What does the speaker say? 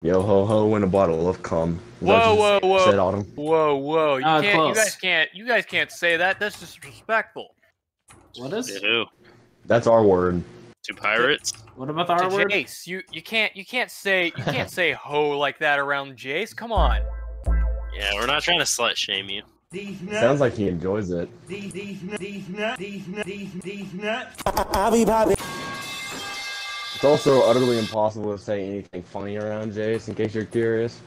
Yo ho ho in a bottle of cum. Whoa whoa whoa. Said Autumn. Whoa whoa. You can't. You guys can't say that. That's disrespectful. What is it? That's our word. To pirates. What about the R word? Jace, you can't say ho like that around Jace. Come on. Yeah, we're not trying to slut shame you. Sounds like he enjoys it. It's also utterly impossible to say anything funny around Jace, in case you're curious.